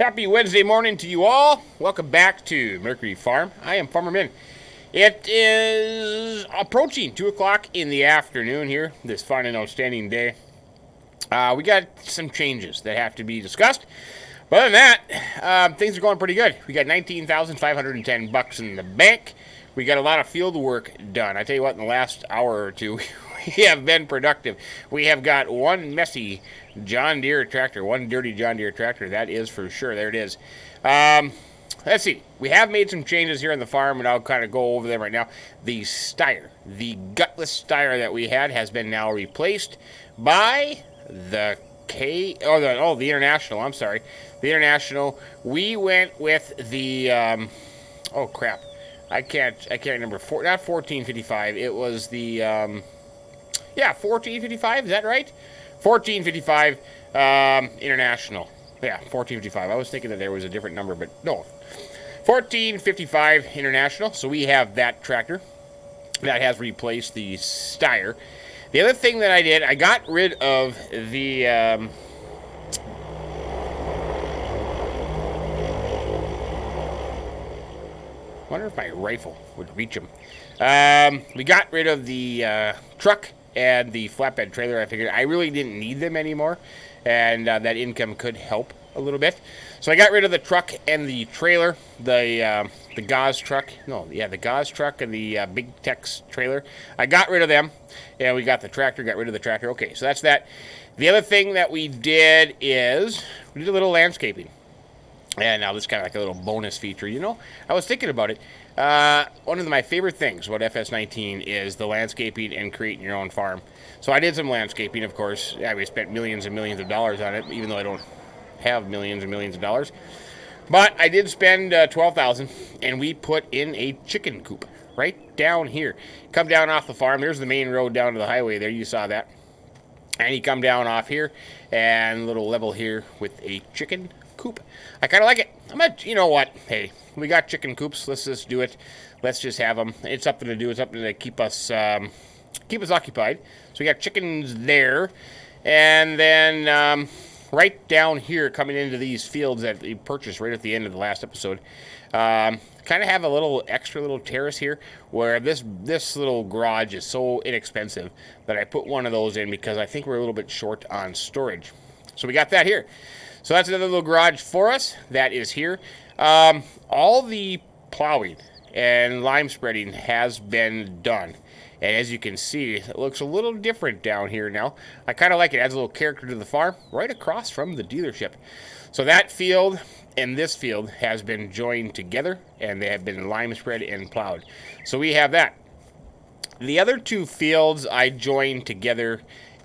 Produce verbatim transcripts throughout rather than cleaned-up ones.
Happy Wednesday morning to you all. Welcome back to Mercury Farm. I am Farmer Min. It is approaching two o'clock in the afternoon here, this fine and outstanding day. Uh, we got some changes that have to be discussed. But other than that, um, things are going pretty good. We got nineteen thousand five hundred ten bucks in the bank. We got a lot of field work done. I tell you what, in the last hour or two, we have been productive. We have got one messy John Deere tractor, one dirty John Deere tractor. That is for sure. There it is. Um, let's see. We have made some changes here on the farm, and I'll kind of go over them right now. The Steyr, the gutless Steyr that we had, has been now replaced by the K. Oh, the, oh, the International. I'm sorry. The International. We went with the. Um, oh crap. I can't, I can't remember, four, not fourteen fifty-five, it was the, um, yeah, fourteen fifty-five, is that right? fourteen fifty-five, um, International, yeah, fourteen fifty-five, I was thinking that there was a different number, but no, fourteen fifty-five International, so we have that tractor that has replaced the Steyr. The other thing that I did, I got rid of the, um, I wonder if my rifle would reach him. Um, we got rid of the uh, truck and the flatbed trailer. I figured I really didn't need them anymore, and uh, that income could help a little bit. So I got rid of the truck and the trailer, the uh, the Goss truck. No, yeah, the Goss truck and the uh, Big Tex trailer. I got rid of them, and we got the tractor. Got rid of the tractor. Okay, so that's that. The other thing that we did is we did a little landscaping. And now this is kind of like a little bonus feature, you know? I was thinking about it. Uh, one of my favorite things about F S nineteen is the landscaping and creating your own farm. So I did some landscaping, of course. Yeah, we spent millions and millions of dollars on it, even though I don't have millions and millions of dollars. But I did spend uh, twelve thousand dollars, and we put in a chicken coop right down here. Come down off the farm. There's the main road down to the highway there. You saw that. And you come down off here, and a little level here with a chicken coop. I kind of like it. I'm not, you know what? Hey, we got chicken coops. Let's just do it. Let's just have them. It's something to do. It's something to keep us um, keep us occupied. So we got chickens there, and then um, right down here, coming into these fields that we purchased right at the end of the last episode, um, kind of have a little extra little terrace here where this this little garage is so inexpensive that I put one of those in because I think we're a little bit short on storage. So we got that here. So that's another little garage for us. That is here. Um, all the plowing and lime spreading has been done. And as you can see, it looks a little different down here now. I kind of like it. It adds a little character to the farm right across from the dealership. So that field and this field has been joined together. And they have been lime spread and plowed. So we have that. The other two fields I joined together,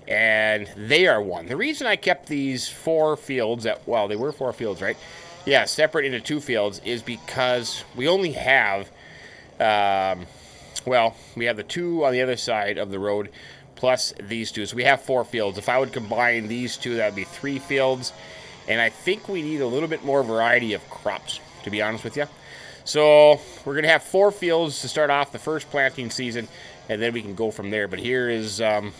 and they are one. The reason I kept these four fields, that well, they were four fields, right? Yeah, separate into two fields is because we only have, um, well, we have the two on the other side of the road plus these two. So we have four fields. If I would combine these two, that would be three fields. And I think we need a little bit more variety of crops, to be honest with you. So we're going to have four fields to start off the first planting season, and then we can go from there. But here is... Um,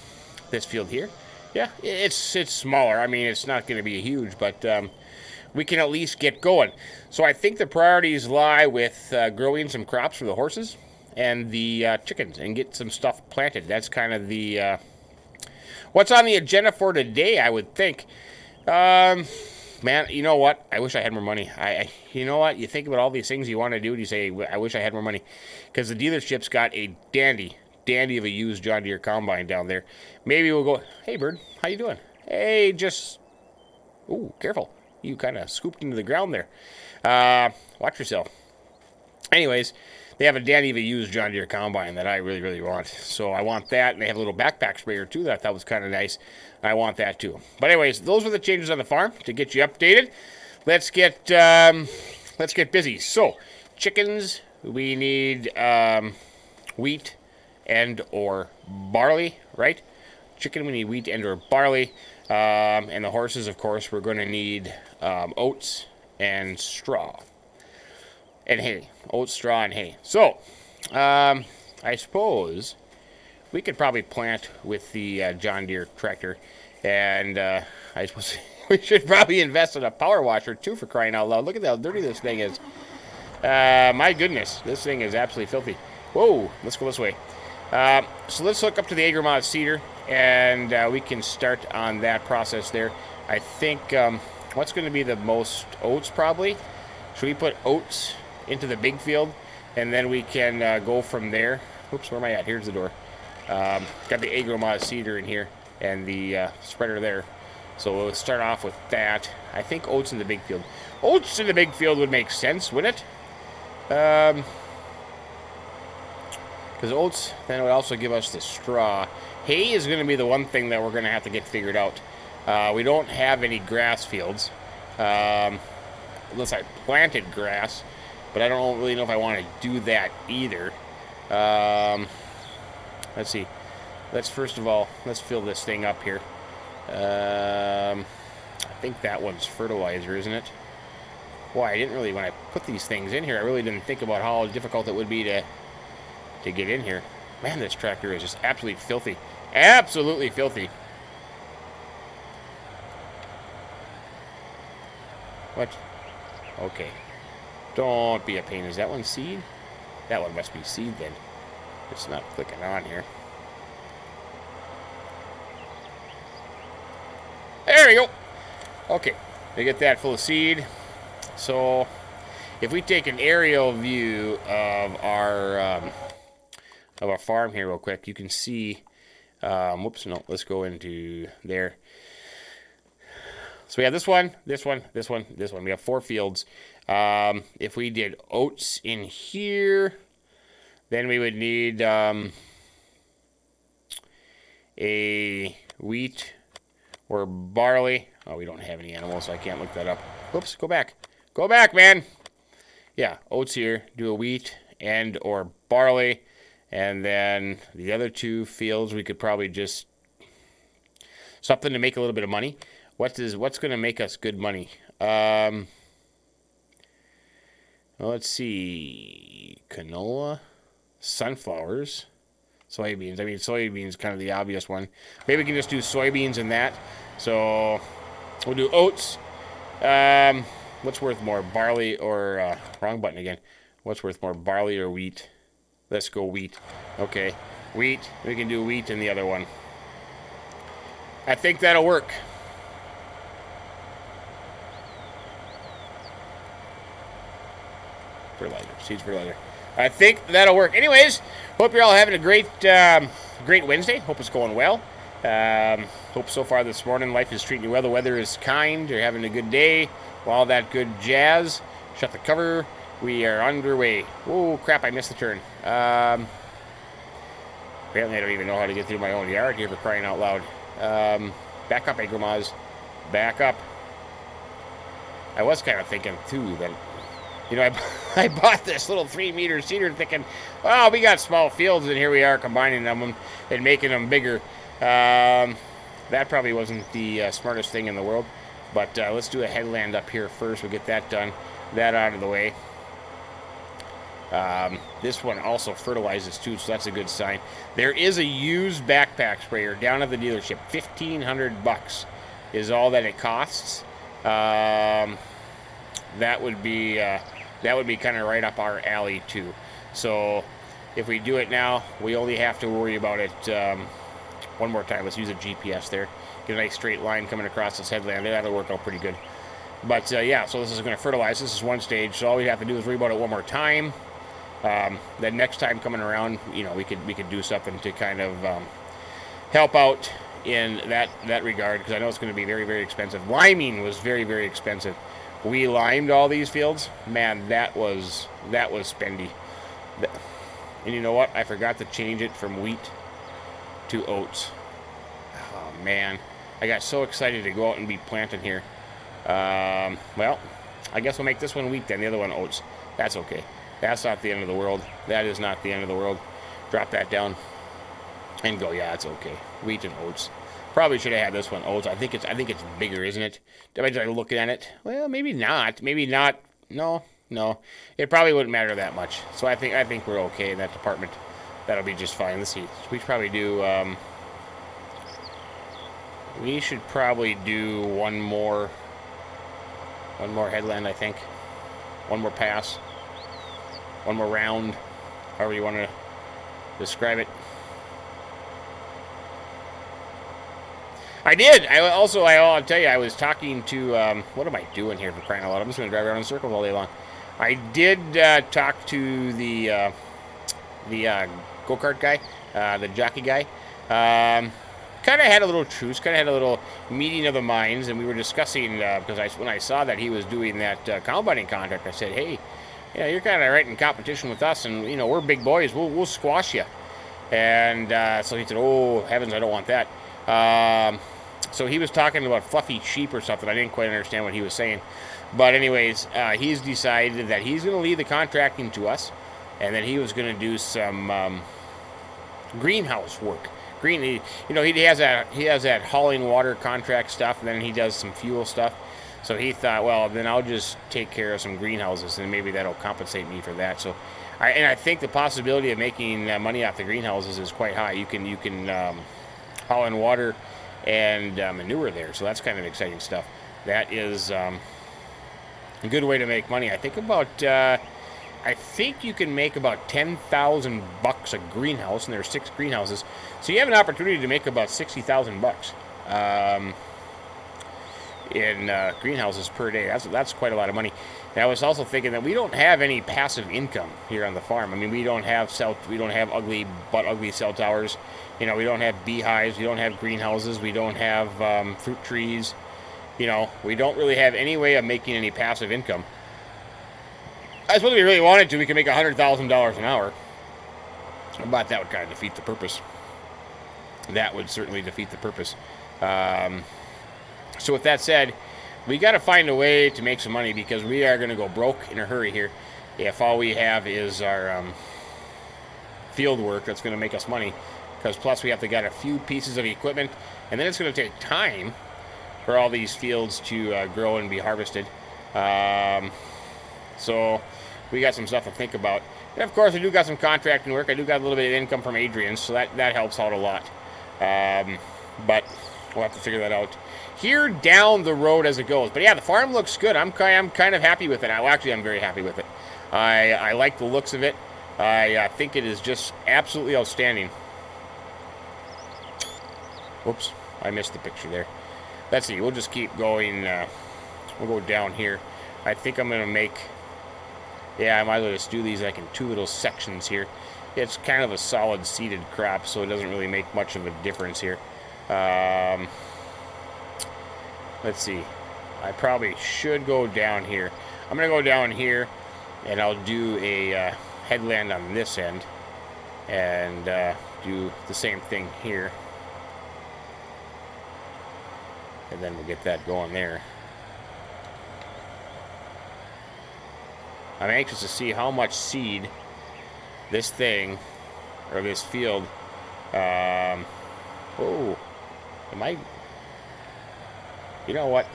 this field here, yeah, it's it's smaller. I mean, it's not going to be huge, but um, we can at least get going. So I think the priorities lie with uh, growing some crops for the horses and the uh, chickens and get some stuff planted. That's kind of the uh, what's on the agenda for today, I would think. Um, man, you know what? I wish I had more money. I, I you know what? You think about all these things you want to do, and you say, I wish I had more money, because the dealership's got a dandy. dandy of a used John Deere combine down there. Maybe we'll go, hey, bird, how you doing? Hey, just, ooh, careful. You kind of scooped into the ground there. Uh, watch yourself. Anyways, they have a dandy of a used John Deere combine that I really, really want. So I want that, and they have a little backpack sprayer, too, that I thought was kind of nice. I want that, too. But anyways, those were the changes on the farm to get you updated. Let's get, um, let's get busy. So, chickens, we need um, wheat and or barley, right? Chicken, we need wheat and or barley. Um, and the horses, of course, we're going to need um, oats and straw. And hay. Oats, straw, and hay. So, um, I suppose we could probably plant with the uh, John Deere tractor. And uh, I suppose We should probably invest in a power washer, too, for crying out loud. Look at how dirty this thing is. Uh, my goodness, this thing is absolutely filthy. Whoa, let's go this way. Uh, so let's hook up to the Agromod cedar, and uh, we can start on that process there. I think um, what's going to be the most oats, probably? Should we put oats into the big field, and then we can uh, go from there? Oops, where am I at? Here's the door. Um, got the Agromod cedar in here and the uh, spreader there. So we'll start off with that. I think oats in the big field. Oats in the big field would make sense, wouldn't it? Um, because oats then would also give us the straw. Hay is going to be the one thing that we're going to have to get figured out. Uh, we don't have any grass fields. Um, unless I planted grass. But I don't really know if I want to do that either. Um, let's see. Let's first of all, let's fill this thing up here. Um, I think that one's fertilizer, isn't it? Boy, I didn't really, when I put these things in here, I really didn't think about how difficult it would be to to get in here. Man, this tractor is just absolutely filthy. Absolutely filthy. What? Okay. Don't be a pain. Is that one seed? That one must be seed then. It's not clicking on here. There we go. Okay, we get that full of seed. So if we take an aerial view of our um, of our farm here real quick, you can see, um, whoops, no, let's go into there. So we have this one, this one, this one, this one. We have four fields. Um, if we did oats in here, then we would need um, a wheat or barley. Oh, we don't have any animals, so I can't look that up. Oops, go back. Go back, man. Yeah, oats here. Do a wheat and or barley. And then the other two fields, we could probably just... something to make a little bit of money. What is, what's going to make us good money? Um, well, let's see. Canola. Sunflowers. Soybeans. I mean, soybeans is kind of the obvious one. Maybe we can just do soybeans and that. So we'll do oats. Um, what's worth more, barley or uh, wrong button again? What's worth more, barley or wheat? Let's go wheat. Okay, wheat. We can do wheat in the other one. I think that'll work. Fertilizer, seeds, fertilizer. I think that'll work. Anyways, hope you're all having a great, um, great Wednesday. Hope it's going well. Um, hope so far this morning life is treating you well. The weather is kind. You're having a good day. All that good jazz. Shut the cover. We are underway. Oh, crap, I missed the turn. Um, apparently I don't even know how to get through my own yard here for crying out loud. Um, back up, Agromasz. Back up. I was kind of thinking, too, that... You know, I, I bought this little three meter cedar thinking, oh, we got small fields, and here we are combining them and making them bigger. Um, that probably wasn't the uh, smartest thing in the world, but uh, let's do a headland up here first. We'll get that done, that out of the way. Um, this one also fertilizes, too, so that's a good sign. There is a used backpack sprayer down at the dealership. fifteen hundred bucks is all that it costs. Um, that would be... Uh, That would be kind of right up our alley, too. So if we do it now, we only have to worry about it um, one more time. Let's use a G P S there. Get a nice straight line coming across this headland. That'll work out pretty good. But, uh, yeah, so this is going to fertilize. This is one stage. So all we have to do is worry about it one more time. Um, then next time coming around, you know, we could we could do something to kind of um, help out in that, that regard. Because I know it's going to be very, very expensive. Liming was very, very expensive. We limed all these fields. Man, that was that was spendy. And you know what? I forgot to change it from wheat to oats. Oh, man. I got so excited to go out and be planting here. Um, well, I guess we'll make this one wheat then, the other one oats. That's okay. That's not the end of the world. That is not the end of the world. Drop that down and go, yeah, it's okay. Wheat and oats. Probably should have had this one oats. I think it's I think it's bigger, isn't it? Did I try looking at it? Well, maybe not. Maybe not. No, no. It probably wouldn't matter that much. So I think I think we're okay in that department. That'll be just fine. Let's see. We should probably do um, We should probably do one more, one more headland, I think. One more pass. One more round, however you want to describe it. I did. I also, I, I'll tell you, I was talking to, um, what am I doing here for crying out loud? I'm just going to drive around in circles all day long. I did uh, talk to the uh, the uh, go-kart guy, uh, the jockey guy. Um, kind of had a little truce, kind of had a little meeting of the minds, and we were discussing, uh, because I, when I saw that he was doing that uh, combining contract, I said, hey, you know, you're kind of right in competition with us, and, you know, we're big boys. We'll, we'll squash you. And uh, so he said, oh, heavens, I don't want that. Um, so he was talking about fluffy sheep or something. I didn't quite understand what he was saying. But anyways, uh, he's decided that he's going to leave the contracting to us, and then he was going to do some um, greenhouse work. Green, he, you know, he has that he has that hauling water contract stuff, and then he does some fuel stuff. So he thought, well, then I'll just take care of some greenhouses, and maybe that'll compensate me for that. So, I, and I think the possibility of making money off the greenhouses is quite high. You can you can um, haul in water and uh, manure there, so that's kind of exciting stuff. That is. Um, A good way to make money. I think about, uh, I think you can make about ten thousand bucks a greenhouse, and there are six greenhouses, so you have an opportunity to make about sixty thousand bucks um, in uh, greenhouses per day. That's that's quite a lot of money. And I was also thinking that we don't have any passive income here on the farm. I mean, we don't have cell, we don't have ugly but ugly cell towers. You know, we don't have beehives. We don't have greenhouses. We don't have um, fruit trees. You know, we don't really have any way of making any passive income. I suppose if we really wanted to, we could make one hundred thousand dollars an hour. But that would kind of defeat the purpose. That would certainly defeat the purpose. Um, so with that said, we got to find a way to make some money, because we are going to go broke in a hurry here if all we have is our um, field work that's going to make us money. Because plus we have to get a few pieces of equipment, and then it's going to take time for all these fields to uh, grow and be harvested. Um, so we got some stuff to think about. And of course, I do got some contracting work. I do got a little bit of income from Adrian's, so that, that helps out a lot. Um, but we'll have to figure that out here down the road as it goes. But yeah, the farm looks good. I'm, I'm kind of happy with it. I, well, actually, I'm very happy with it. I, I like the looks of it. I uh, think it is just absolutely outstanding. Whoops, I missed the picture there. Let's see, we'll just keep going. Uh, we'll go down here. I think I'm going to make... Yeah, I might as well just do these like in two little sections here. It's kind of a solid seeded crop, so it doesn't really make much of a difference here. Um, let's see. I probably should go down here. I'm going to go down here, and I'll do a uh, headland on this end. And uh, do the same thing here. And then we'll get that going there. I'm anxious to see how much seed this thing, or this field, um, oh, it might, you know what?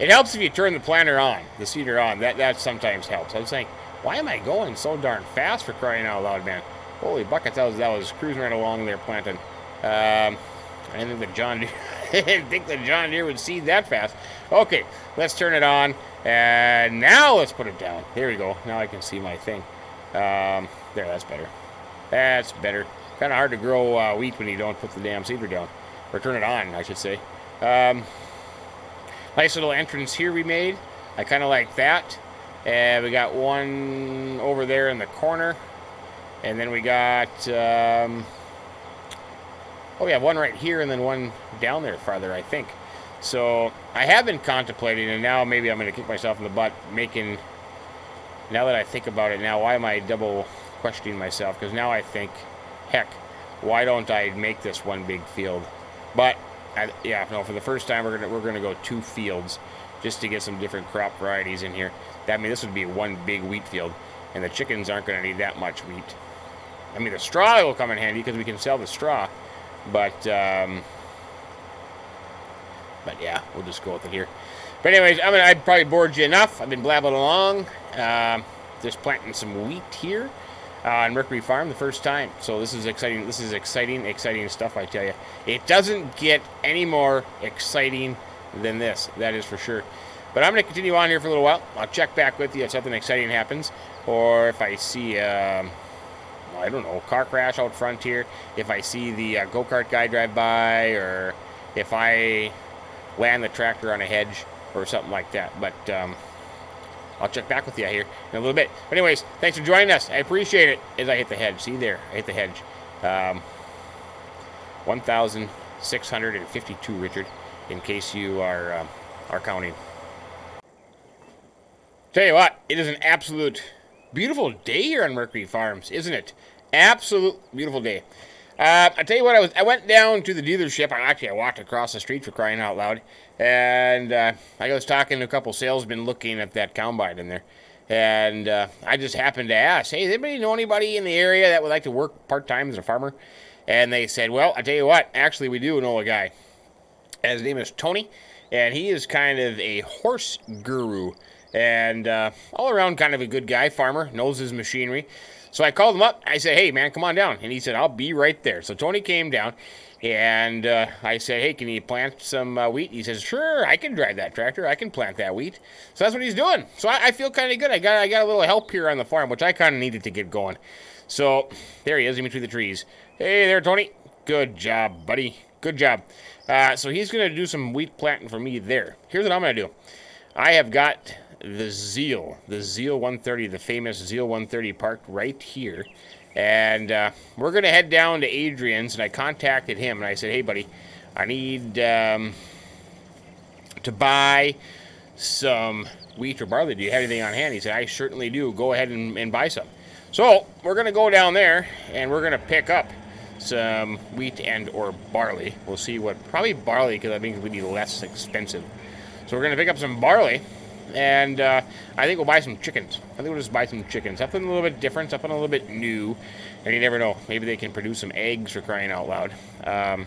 It helps if you turn the planter on, the seeder on. That, that sometimes helps. I was saying, why am I going so darn fast, for crying out loud, man? Holy buckets, that was, that was cruising right along there planting. Um... I didn't think that John Deere, I didn't think that John Deere would seed that fast. Okay, let's turn it on, and now let's put it down. Here we go. Now I can see my thing. Um, there, that's better. That's better. Kind of hard to grow uh, wheat when you don't put the damn seeder down, or turn it on, I should say. Um, nice little entrance here we made. I kind of like that. And we got one over there in the corner, and then we got. Um, Oh yeah, one right here and then one down there farther, I think. So I have been contemplating, and now maybe I'm going to kick myself in the butt making, now that I think about it now, why am I double questioning myself? Because now I think, heck, why don't I make this one big field? But, I, yeah, no, for the first time we're going we're gonna go two fields just to get some different crop varieties in here. That, I mean, this would be one big wheat field, and the chickens aren't going to need that much wheat. I mean, the straw will come in handy because we can sell the straw. But, um, but yeah, we'll just go with it here. But anyways, I mean, I probably bored you enough. I've been blabbing along. Um, just planting some wheat here. on Mercury Farm the first time. So this is exciting. This is exciting, exciting stuff, I tell you. It doesn't get any more exciting than this, that is for sure. But I'm going to continue on here for a little while. I'll check back with you if something exciting happens, or if I see, um, I don't know, car crash out front here, if I see the uh, go-kart guy drive by, or if I land the tractor on a hedge or something like that. But um, I'll check back with you here in a little bit. But anyways, thanks for joining us. I appreciate it. As I hit the hedge, see there, I hit the hedge. Um, one thousand six hundred fifty-two, Richard, in case you are, um, are counting. Tell you what, it is an absolute beautiful day here on Mercury Farms, isn't it? Absolute beautiful day. Uh, I tell you what, I was I went down to the dealership. I actually I walked across the street, for crying out loud, and uh, I was talking to a couple salesmen looking at that combine in there, and uh, I just happened to ask, hey, does anybody know anybody in the area that would like to work part time as a farmer? And they said, well, I tell you what, actually we do know a guy. His name is Tony, and he is kind of a horse guru, and uh, all around kind of a good guy, farmer, knows his machinery. So I called him up. I said, hey, man, come on down. And he said, I'll be right there. So Tony came down, and uh, I said, hey, can you plant some uh, wheat? He says, sure, I can drive that tractor. I can plant that wheat. So that's what he's doing. So I, I feel kind of good. I got, I got a little help here on the farm, which I kind of needed to get going. So there he is in between the trees. Hey there, Tony. Good job, buddy. Good job. Uh, so he's going to do some wheat planting for me there. Here's what I'm going to do. I have got the Zeal, the Z L one thirty, the famous Z L one thirty parked right here, and uh, we're gonna head down to Adrian's. And I contacted him and I said, hey buddy, I need um, to buy some wheat or barley. Do you have anything on hand? He said, I certainly do. Go ahead and, and buy some. So we're gonna go down there and we're gonna pick up some wheat and or barley. We'll see what, probably barley, because I think it would be less expensive. So we're gonna pick up some barley. And uh, I think we'll buy some chickens. I think we'll just buy some chickens. Something a little bit different, something a little bit new. And you never know. Maybe they can produce some eggs, for crying out loud. Um,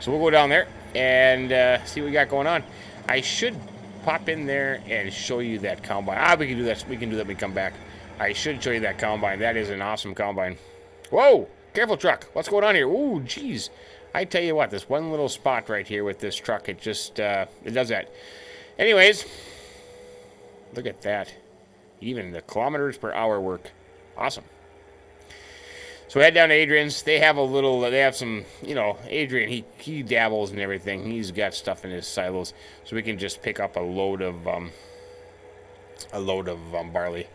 so we'll go down there and uh, see what we got going on. I should pop in there and show you that combine. Ah, we can do that. We can do that when we come back. I should show you that combine. That is an awesome combine. Whoa! Careful, truck. What's going on here? Ooh, jeez. I tell you what, this one little spot right here with this truck, it just, uh, it does that. Anyways, look at that. Even the kilometers per hour work. Awesome. So we head down to Adrian's. They have a little, they have some, you know, Adrian, he, he dabbles in everything. He's got stuff in his silos. So we can just pick up a load of, um, a load of um, barley.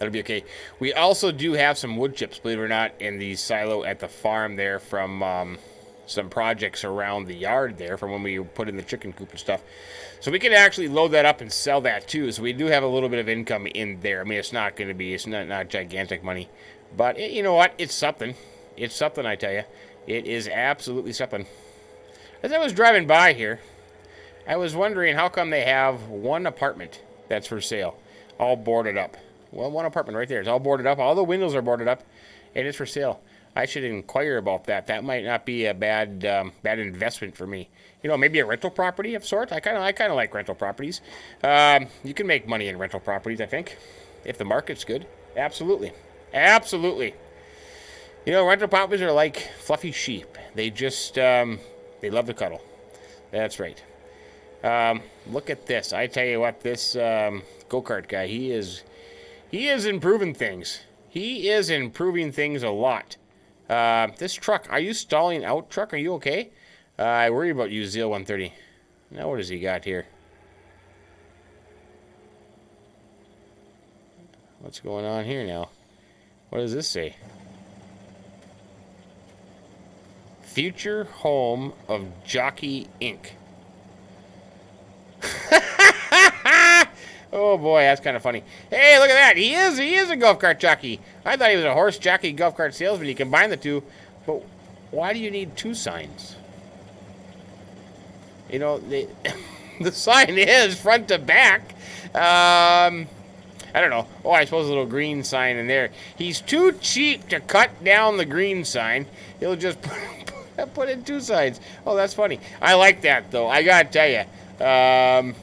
That'll be okay. We also do have some wood chips, believe it or not, in the silo at the farm there from, um, some projects around the yard there from when we put in the chicken coop and stuff. So we can actually load that up and sell that too. So we do have a little bit of income in there. I mean, it's not going to be, it's not, not gigantic money, but it, you know what? It's something. It's something, I tell you. It is absolutely something. As I was driving by here, I was wondering how come they have one apartment that's for sale, all boarded up. Well, one apartment right there. It's all boarded up. All the windows are boarded up, and it's for sale. I should inquire about that. That might not be a bad um, bad investment for me. You know, maybe a rental property of sorts. I kind of I kind of like rental properties. Um, you can make money in rental properties, I think, if the market's good. Absolutely, absolutely. You know, rental properties are like fluffy sheep. They just um, they love to cuddle. That's right. Um, look at this. I tell you what, this um, go-kart guy, he is he is improving things. He is improving things a lot. Uh, this truck, are you stalling out, truck? Are you okay? Uh, I worry about you, Z L one thirty. Now what does he got here? What's going on here now? What does this say? Future home of Jockey Incorporated Oh boy, that's kind of funny. Hey, look at that. He is he is a golf cart jockey. I thought he was a horse jockey golf cart salesman. You combine the two. But why do you need two signs? You know, they, the sign is front to back. Um, I don't know. Oh, I suppose a little green sign in there. He's too cheap to cut down the green sign. He'll just put, put in two signs. Oh, that's funny. I like that, though. I got to tell you. Um...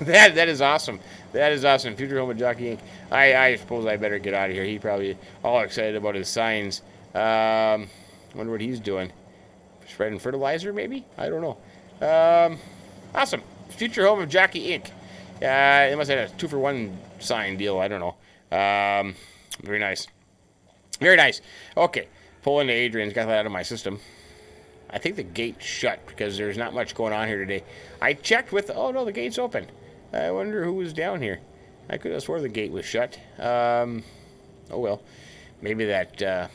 that that is awesome. That is awesome. Future home of Jockey Incorporated. I I suppose I better get out of here. He probably all excited about his signs. Um, wonder what he's doing. Spreading fertilizer, maybe? I don't know. Um, awesome. Future home of Jockey Incorporated. Uh, they must have had a two for one sign deal. I don't know. Um, very nice. Very nice. Okay. Pull into Adrian's. Got that out of my system. I think the gate shut because there's not much going on here today. I checked with... Oh, no, the gate's open. I wonder who was down here. I could have swore the gate was shut. Um, oh, well. Maybe that uh,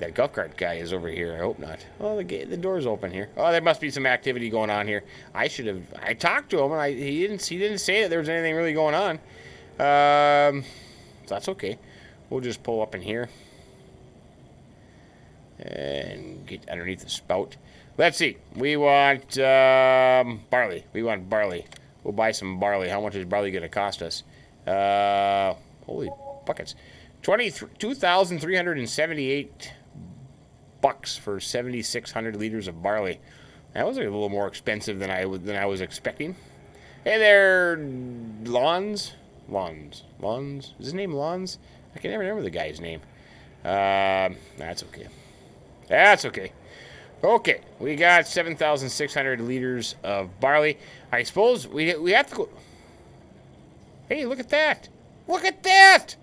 that golf cart guy is over here. I hope not. Oh, the gate, the door's open here. Oh, there must be some activity going on here. I should have... I talked to him, and I, he didn't he didn't say that there was anything really going on. Um, so that's okay. We'll just pull up in here. And get underneath the spout. Let's see. We want um, barley. We want barley. We'll buy some barley. How much is barley going to cost us? Uh, holy buckets. two thousand three hundred seventy-eight bucks for seventy-six hundred liters of barley. That was a little more expensive than I, than I was expecting. Hey there, Lawns. Lawns. Lawns. Is his name Lawns? I can never remember the guy's name. Um, that's okay. That's okay. Okay, we got seven thousand six hundred liters of barley. I suppose we, we have to go... Hey, look at that! Look at that!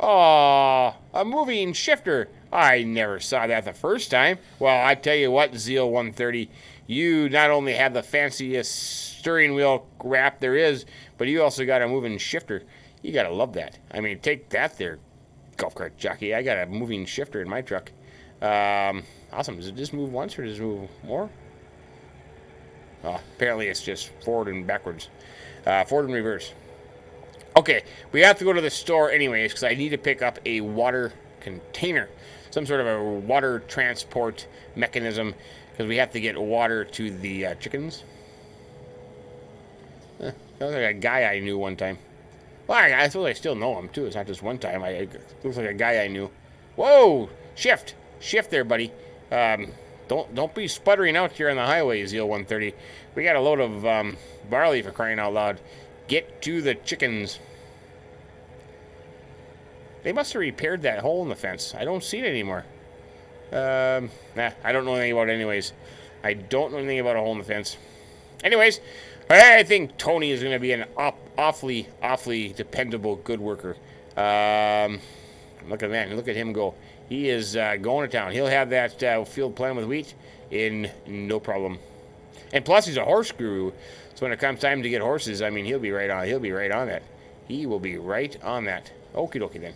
Aww, a moving shifter. I never saw that the first time. Well, I tell you what, Z L one thirty, you not only have the fanciest steering wheel wrap there is, but you also got a moving shifter. You gotta love that. I mean, take that there, golf cart jockey. I got a moving shifter in my truck. Um, awesome. Does it just move once or does it move more? Oh, apparently it's just forward and backwards. Uh, forward and reverse. Okay, we have to go to the store anyways because I need to pick up a water container. Some sort of a water transport mechanism because we have to get water to the uh, chickens. Huh, that was like a guy I knew one time. Well, I, I suppose I still know him too. It's not just one time. I, it looks like a guy I knew. Whoa! Shift! Shift there, buddy. Um, don't don't be sputtering out here on the highway, Z L one thirty. We got a load of um, barley for crying out loud. Get to the chickens. They must have repaired that hole in the fence. I don't see it anymore. Um, nah, I don't know anything about it anyways. I don't know anything about a hole in the fence. Anyways, I think Tony is going to be an op awfully, awfully dependable good worker. Um, look at that. Look at him go. He is uh, going to town. He'll have that uh, field plan with wheat in no problem. And plus, he's a horse guru. So when it comes time to get horses, I mean, he'll be right on. He'll be right on that. He will be right on that. Okie dokie then.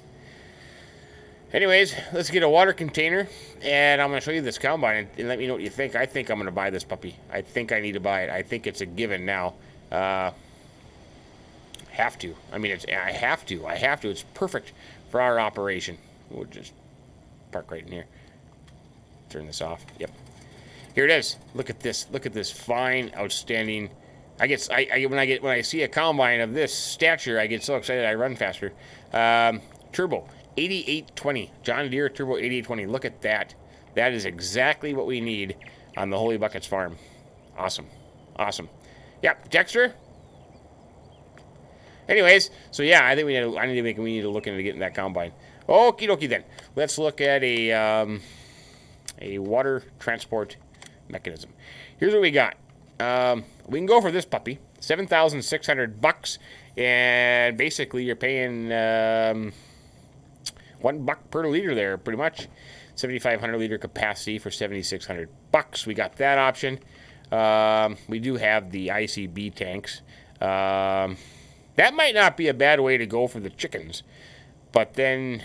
Anyways, let's get a water container, and I'm going to show you this combine, and, and let me know what you think. I think I'm going to buy this puppy. I think I need to buy it. I think it's a given now. Uh, have to. I mean, it's. I have to. I have to. It's perfect for our operation. We'll just... park right in here. Turn this off. Yep. Here it is. Look at this. Look at this fine, outstanding. I guess I, I when I get when I see a combine of this stature, I get so excited I run faster. Um, turbo eighty-eight twenty. John Deere turbo eighty-eight twenty. Look at that. That is exactly what we need on the Holy Buckets farm. Awesome. Awesome. Yep. Dexter. Anyways, so yeah, I think we need to, I need to make we need to look into getting that combine. Okie dokie then. Let's look at a um, a water transport mechanism. Here's what we got. Um, we can go for this puppy, seven thousand six hundred bucks, and basically you're paying um, one buck per liter there, pretty much. Seventy-five hundred liter capacity for seventy-six hundred bucks. We got that option. Um, we do have the I C B tanks. Um, that might not be a bad way to go for the chickens. But then,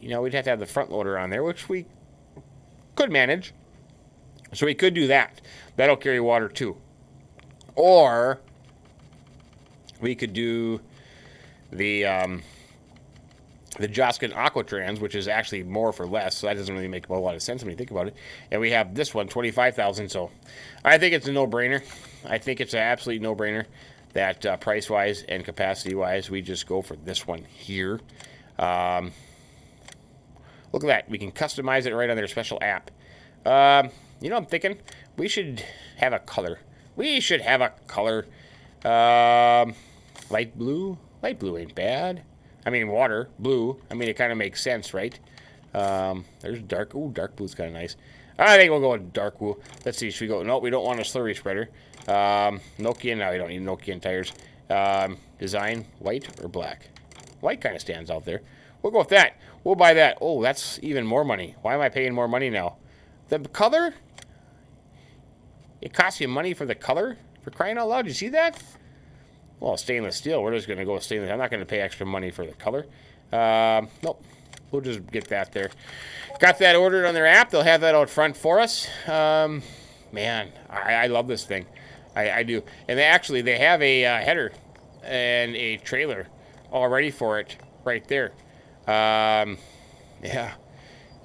you know, we'd have to have the front loader on there, which we could manage. So we could do that. That'll carry water, too. Or we could do the um, the Joskin Aquatrans, which is actually more for less. So that doesn't really make a lot of sense when you think about it. And we have this one, twenty-five thousand dollars. So I think it's a no-brainer. I think it's an absolute no-brainer that uh, price-wise and capacity-wise, we just go for this one here. Um, look at that. We can customize it right on their special app. Um, you know, I'm thinking we should have a color. We should have a color. Um, light blue? Light blue ain't bad. I mean, water, blue. I mean, it kind of makes sense, right? Um, there's dark. Ooh, dark blue's kind of nice. I think we'll go with dark blue. Let's see. Should we go? No, we don't want a slurry spreader. Um, Nokian. No, we don't need Nokian tires. Um, design, white or black? White kind of stands out there. We'll go with that. We'll buy that. Oh, that's even more money. Why am I paying more money now? The color? It costs you money for the color? For crying out loud, you see that? Well, stainless steel. We're just going to go with stainless. I'm not going to pay extra money for the color. Um, nope. We'll just get that there. Got that ordered on their app. They'll have that out front for us. Um, man, I, I love this thing. I, I do. And they actually, they have a uh, header and a trailer already for it right there. Um, yeah.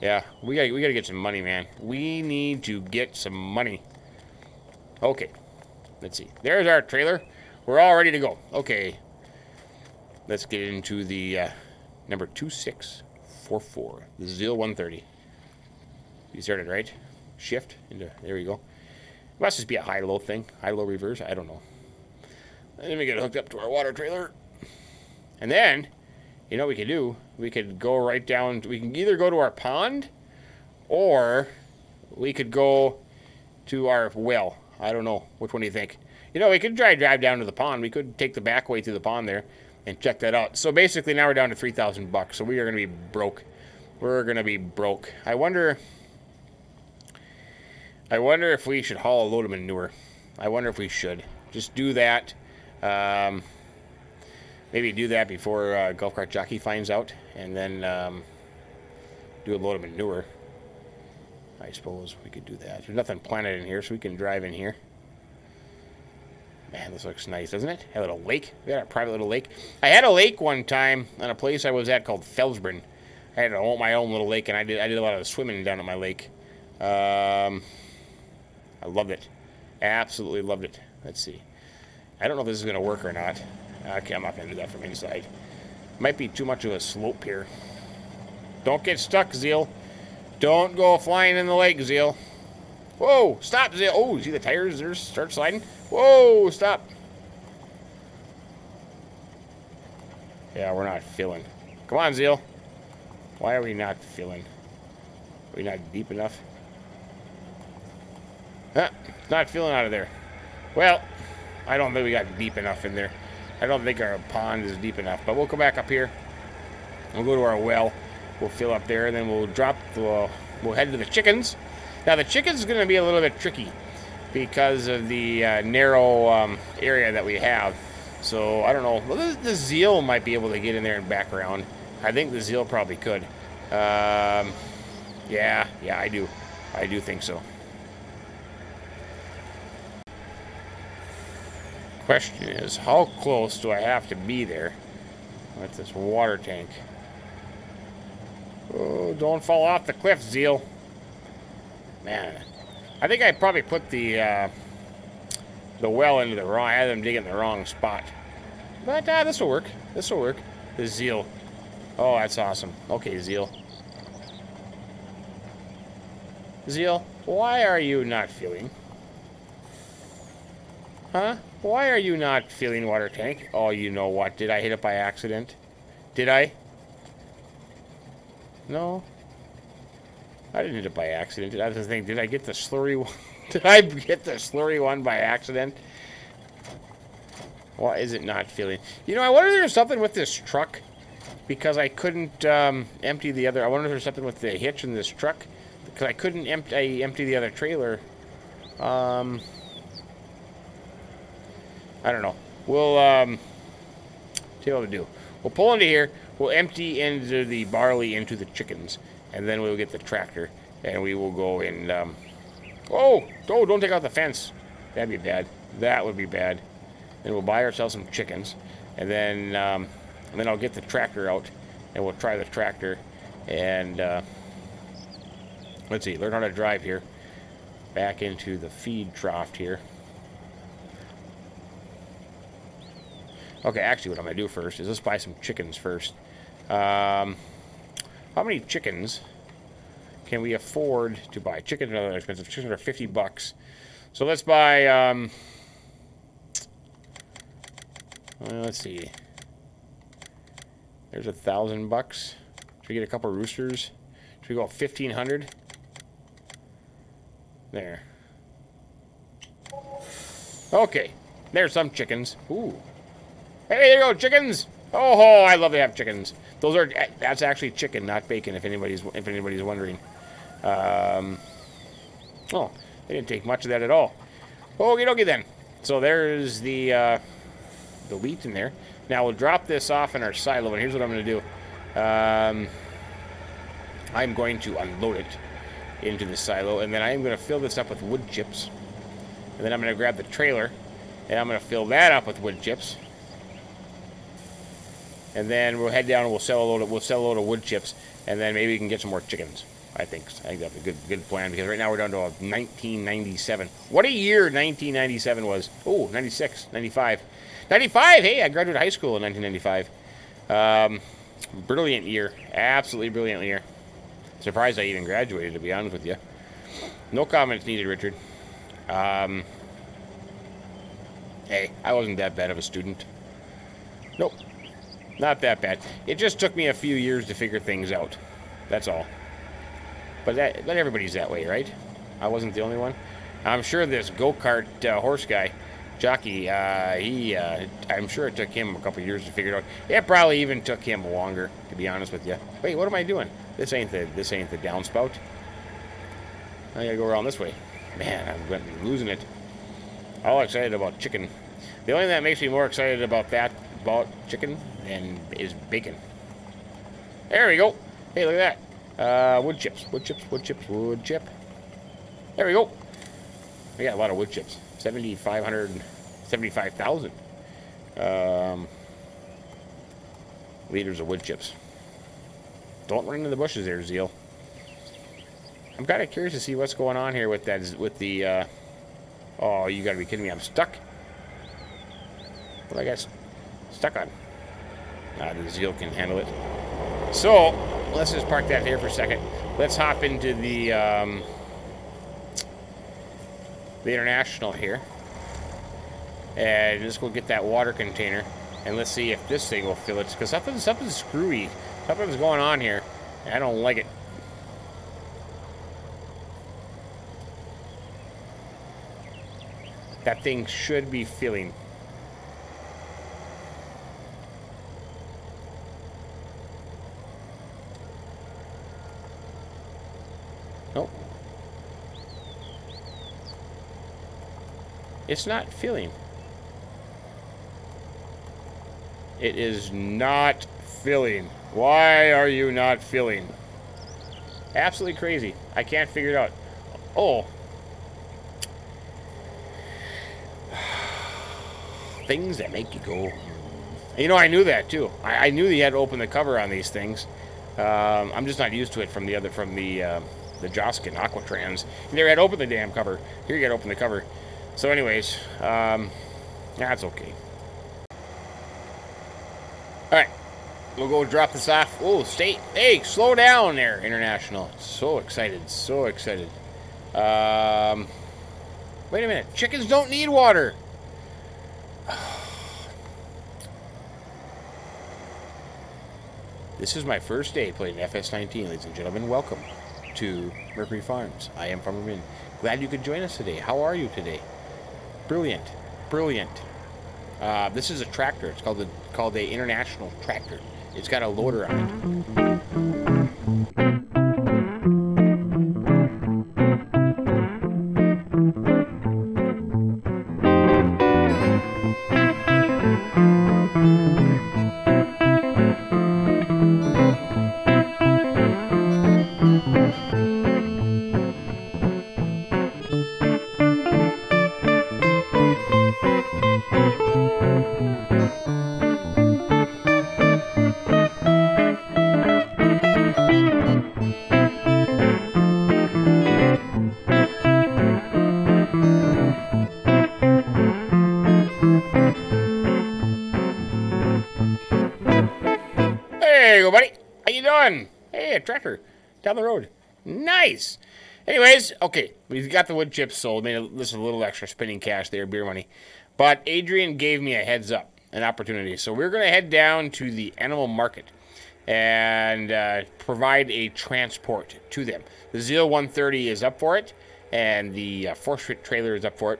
Yeah. We got we got to get some money, man. We need to get some money. Okay. Let's see. There's our trailer. We're all ready to go. Okay. Let's get into the uh, number two six four four. The Z L one thirty. You started, right? Shift into, there we go. It must just be a high-low thing. High-low reverse. I don't know. Let me get hooked up to our water trailer. And then, you know what we could do? We could go right down. We can either go to our pond or we could go to our well. I don't know. Which one do you think? You know, we could try to drive down to the pond. We could take the back way through the pond there and check that out. So basically now we're down to three thousand bucks. So we are going to be broke. We're going to be broke. I wonder... I wonder if we should haul a load of manure. I wonder if we should. Just do that. Um... Maybe do that before uh, Golf Cart Jockey finds out, and then um, do a load of manure. I suppose we could do that. There's nothing planted in here, so we can drive in here. Man, this looks nice, doesn't it? A little lake. We got a private little lake. I had a lake one time on a place I was at called Felsbrunn. I had a, my own little lake, and I did I did a lot of swimming down at my lake. Um, I loved it. Absolutely loved it. Let's see. I don't know if this is going to work or not. Okay, I'm not going to do that from inside. Might be too much of a slope here. Don't get stuck, Zeal. Don't go flying in the lake, Zeal. Whoa, stop, Zeal. Oh, see the tires there start sliding? Whoa, stop. Yeah, we're not filling. Come on, Zeal. Why are we not filling? Are we not deep enough? Huh, not filling out of there. Well, I don't think we got deep enough in there. I don't think our pond is deep enough, but we'll come back up here. We'll go to our well. We'll fill up there, and then we'll drop the... Uh, we'll head to the chickens. Now, the chickens is going to be a little bit tricky because of the uh, narrow um, area that we have. So, I don't know. Well, the, the Zeal might be able to get in there and back around. I think the Zeal probably could. Um, yeah, yeah, I do. I do think so. Question is, how close do I have to be there with this water tank? Oh, don't fall off the cliff, Zeal. Man, I think I probably put the uh, the well into the wrong. I had them digging in the wrong spot. But uh, this will work. This will work. The Zeal. Oh, that's awesome. Okay, Zeal. Zeal, why are you not feeling? Huh? Why are you not filling water tank? Oh, you know what? Did I hit it by accident? Did I? No. I didn't hit it by accident. I was thinking, did I get the slurry one? Did I get the slurry one by accident? Why is it not filling? You know, I wonder if there's something with this truck. Because I couldn't um, empty the other... I wonder if there's something with the hitch in this truck. Because I couldn't empty, I empty the other trailer. Um... I don't know. We'll, um, see what we'll do. We'll pull into here. We'll empty into the barley into the chickens. And then we'll get the tractor. And we will go and, um, oh, oh, don't take out the fence. That'd be bad. That would be bad. Then we'll buy ourselves some chickens. And then, um, and then I'll get the tractor out. And we'll try the tractor. And, uh, let's see. Learn how to drive here. Back into the feed trough here. Okay, actually, what I'm going to do first is let's buy some chickens first. Um, how many chickens can we afford to buy? Chickens are expensive. Chickens are fifty bucks. So let's buy, um, Well, let's see. There's a thousand bucks. Should we get a couple roosters? Should we go fifteen hundred? There. Okay. There's some chickens. Ooh. Hey, there you go, chickens! Oh, I love to have chickens. Those are that's actually chicken, not bacon. If anybody's if anybody's wondering. Um. Oh, they didn't take much of that at all. Okie dokie then. So there's the uh, the wheat in there. Now we'll drop this off in our silo, and here's what I'm going to do. Um, I'm going to unload it into the silo, and then I'm going to fill this up with wood chips. And then I'm going to grab the trailer, and I'm going to fill that up with wood chips. And then we'll head down and we'll sell a load of, we'll sell a load of wood chips, and then maybe we can get some more chickens. I think I think that's a good good plan, because right now we're down to a nineteen ninety-seven. What a year nineteen ninety-seven was. Oh, ninety-six, ninety-five. ninety-five, hey, I graduated high school in nineteen ninety-five. Um, brilliant year. Absolutely brilliant year. Surprised I even graduated, to be honest with you. No comments needed, Richard. Um, hey, I wasn't that bad of a student. Nope. Not that bad. It just took me a few years to figure things out. That's all. But that, but everybody's that way, right? I wasn't the only one. I'm sure this go-kart uh, horse guy, jockey, uh, he, uh, I'm sure it took him a couple years to figure it out. It probably even took him longer, to be honest with you. Wait, what am I doing? This ain't the, this ain't the downspout. I gotta go around this way. Man, I'm going to be losing it. All excited about chicken. The only thing that makes me more excited about that, about chicken, than is bacon. There we go. Hey, look at that. Uh, wood chips, wood chips, wood chips, wood chip. There we go. We got a lot of wood chips. seventy-five hundred, seventy-five thousand um, liters of wood chips. Don't run into the bushes there, Zeal. I'm kind of curious to see what's going on here with that, with the, uh, oh, you gotta be kidding me, I'm stuck. What I got stuck on? Ah, the Zeal can handle it. So, let's just park that here for a second. Let's hop into the, um, the International here. And let's go get that water container. And let's see if this thing will fill it. Because something, something's screwy. Something's going on here. And I don't like it. That thing should be filling. Nope. It's not filling. It is not filling. Why are you not filling? Absolutely crazy. I can't figure it out. Oh. Things that make you go. You know, I knew that too. I, I knew that you had to open the cover on these things. Um, I'm just not used to it from the other, from the uh, the Joskin Aquatrans. You never had to open the damn cover. Here you got to open the cover. So, anyways, um, that's okay. All right, we'll go drop this off. Oh, stay! Hey, slow down there, International. So excited, so excited. Um, wait a minute, chickens don't need water. This is my first day playing F S nineteen, ladies and gentlemen. Welcome to Mercury Farms. I am Farmerman. Glad you could join us today. How are you today? Brilliant. Brilliant. Uh, this is a tractor. It's called the called the International tractor. It's got a loader on it. Tractor down the road. Nice. Anyways, okay, we've got the wood chips sold. Made a, this is a little extra spinning cash there, beer money. But Adrian gave me a heads up. an opportunity. So we're going to head down to the animal market and uh, provide a transport to them. The Z L one thirty is up for it, and the uh, four-foot trailer is up for it.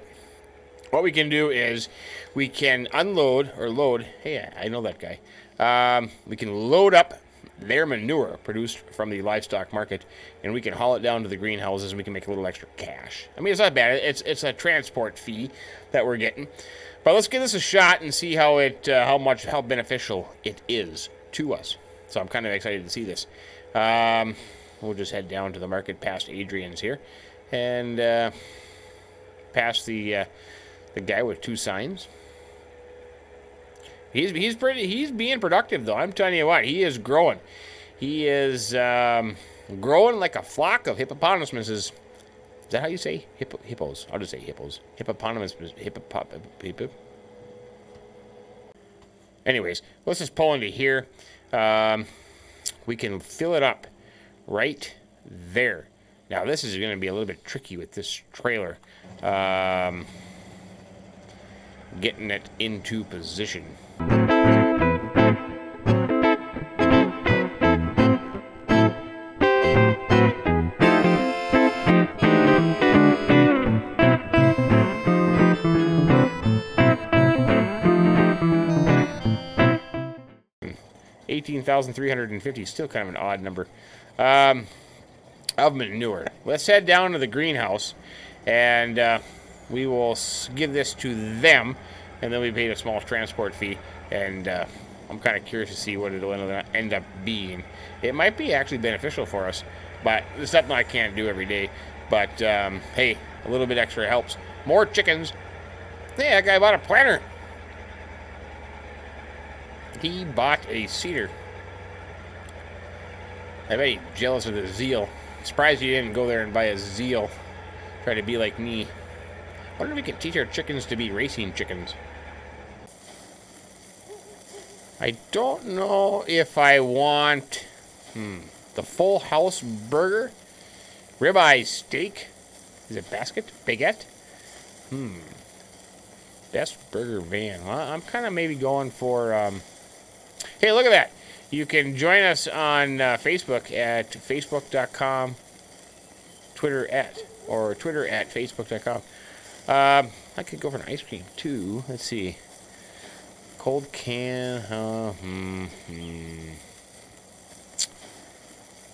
What we can do is we can unload or load. Hey, I know that guy. Um, we can load up their manure produced from the livestock market, and we can haul it down to the greenhouses, and we can make a little extra cash. I mean, it's not bad. It's it's a transport fee that we're getting. But let's give this a shot and see how it uh, how much how beneficial it is to us. So I'm kind of excited to see this. Um, we'll just head down to the market past Adrian's here, and uh, past the uh, the guy with two signs. He's he's pretty he's being productive though. I'm telling you what, he is growing. He is um, growing like a flock of hippopotamuses. Is that how you say Hippo, hippos? I'll just say hippos. Hippopotamus, hippopop, hippo. Anyways, let's just pull into here. Um, we can fill it up right there. Now this is going to be a little bit tricky with this trailer, um, getting it into position. eighteen thousand three hundred fifty, still kind of an odd number, um, of manure. Let's head down to the greenhouse, and uh, we will give this to them, and then we paid a small transport fee, and uh, I'm kind of curious to see what it'll end up being. It might be actually beneficial for us, but it's something I can't do every day, but um, hey, a little bit extra helps. More chickens. Hey, that guy bought a planter. He bought a cedar. I bet he's jealous of the Zeal. Surprised he didn't go there and buy a Zeal. Try to be like me. I wonder if we could teach our chickens to be racing chickens. I don't know if I want hmm, the full house burger, ribeye steak. Is it basket? Baguette? Hmm. Best burger van. Well, I'm kind of maybe going for... Um, hey, look at that. You can join us on uh, Facebook at facebook dot com, Twitter at, or Twitter at facebook dot com. Um, I could go for an ice cream, too. Let's see. Cold can. Uh, hmm, hmm.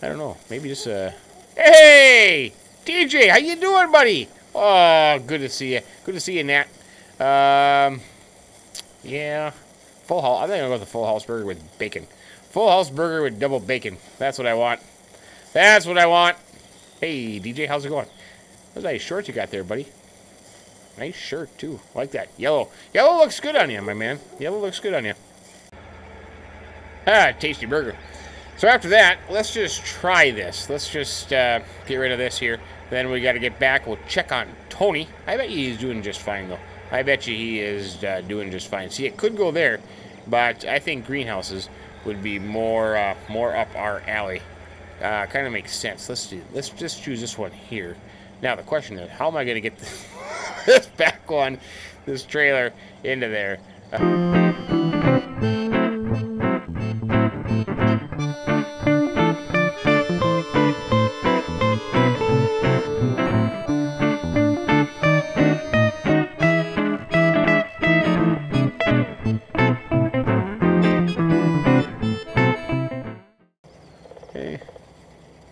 I don't know. Maybe just a... Hey! D J, how you doing, buddy? Oh, good to see you. Good to see you, Nat. Um, yeah. Full house. I think I'm going to go with the full house burger with bacon. Full house burger with double bacon. That's what I want. That's what I want. Hey, D J, how's it going? Those nice shorts you got there, buddy. Nice shirt, too. I like that. Yellow. Yellow looks good on you, my man. Yellow looks good on you. Ah, tasty burger. So after that, let's just try this. Let's just uh, get rid of this here. Then we got to get back. We'll check on Tony. I bet you he's doing just fine, though. I bet you he is uh, doing just fine. See, it could go there, but I think greenhouses would be more uh, more up our alley. Uh, kind of makes sense. Let's do. Let's just choose this one here. Now, the question is, how am I going to get this, this back one, this trailer, into there? Uh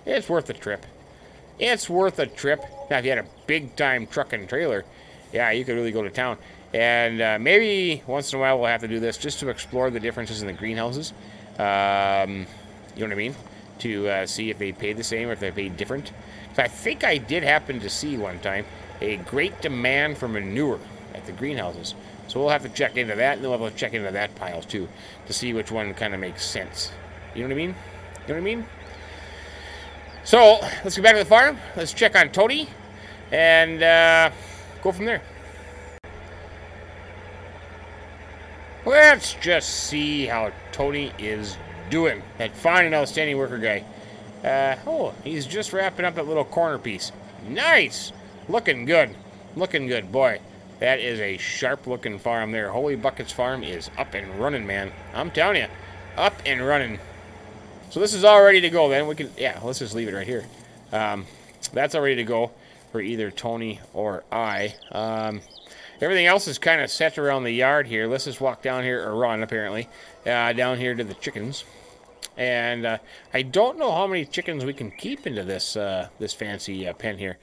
It's worth a trip. It's worth a trip. Now, if you had a big-time truck and trailer, yeah, you could really go to town. And uh, maybe once in a while we'll have to do this just to explore the differences in the greenhouses. Um, you know what I mean? To uh, see if they paid the same or if they paid different. So I think I did happen to see one time a great demand for manure at the greenhouses. So we'll have to check into that, and then we'll have to check into that pile, too, to see which one kind of makes sense. You know what I mean? You know what I mean? So, let's go back to the farm, let's check on Tony, and uh, go from there. Let's just see how Tony is doing. That fine and outstanding worker guy. Uh, oh, he's just wrapping up that little corner piece. Nice! Looking good. Looking good, boy. That is a sharp-looking farm there. Holy Buckets Farm is up and running, man. I'm telling you, up and running. So this is all ready to go, then. We can, yeah, let's just leave it right here. Um, that's all ready to go for either Tony or I. Um, everything else is kind of set around the yard here. Let's just walk down here, or run, apparently, uh, down here to the chickens. And uh, I don't know how many chickens we can keep into this uh, this fancy uh, pen here.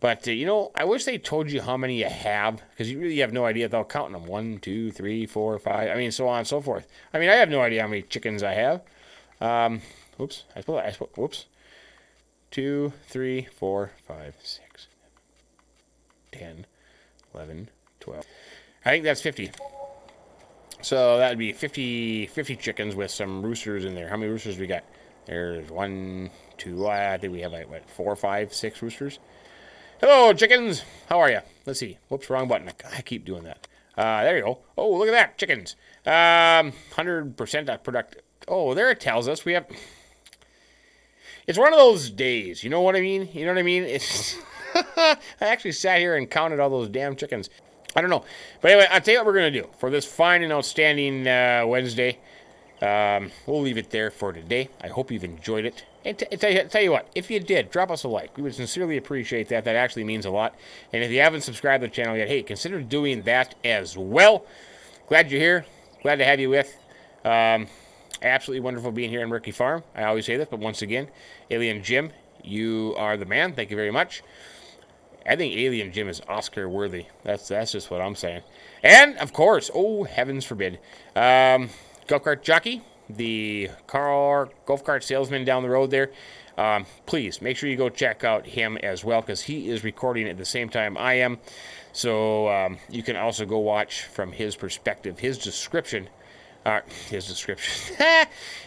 But, uh, you know, I wish they told you how many you have, because you really have no idea without counting them. One, two, three, four, five, I mean, so on and so forth. I mean, I have no idea how many chickens I have. Um, oops, I suppose, I suppose, whoops. Two, three, four, five, six, ten, eleven, twelve. I think that's fifty. So that would be fifty, fifty chickens with some roosters in there. How many roosters we got? There's one, two, I think we have, like, what, four, five, six roosters? Hello, chickens. How are you? Let's see. Whoops, wrong button. I keep doing that. Uh, there you go. Oh, look at that, chickens. Um, one hundred percent productive. Oh, there it tells us we have... It's one of those days. You know what I mean? You know what I mean? It's... I actually sat here and counted all those damn chickens. I don't know. But anyway, I'll tell you what we're going to do for this fine and outstanding uh, Wednesday. Um, we'll leave it there for today. I hope you've enjoyed it. And t tell, you, tell you what, if you did, drop us a like. We would sincerely appreciate that. That actually means a lot. And if you haven't subscribed to the channel yet, hey, consider doing that as well. Glad you're here. Glad to have you with. Um, absolutely wonderful being here on Mercury Farm. I always say this, but once again, Alien Jim, you are the man. Thank you very much. I think Alien Jim is Oscar worthy. That's, that's just what I'm saying. And, of course, oh, heavens forbid, um... Golf Cart Jockey, the car golf cart salesman down the road there. Um, please make sure you go check out him as well, because he is recording at the same time I am. So um, you can also go watch from his perspective. His description, uh, his description,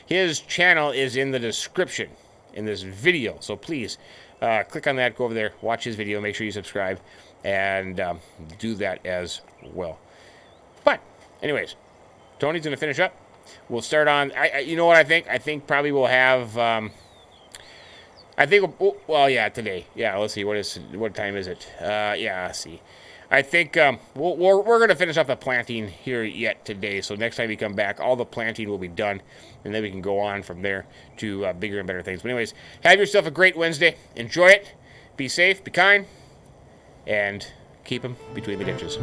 his channel is in the description in this video. So please uh, click on that, go over there, watch his video, make sure you subscribe, and um, do that as well. But anyways, Tony's going to finish up. We'll start on, I, I, you know what I think? I think probably we'll have, um, I think, we'll, oh, well, yeah, today. Yeah, let's see, what is, what time is it? Uh, yeah, let's see. I think um, we'll, we're, we're going to finish up the planting here yet today. So next time we come back, all the planting will be done, and then we can go on from there to uh, bigger and better things. But anyways, have yourself a great Wednesday. Enjoy it. Be safe, be kind, and keep them between the ditches.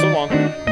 So long.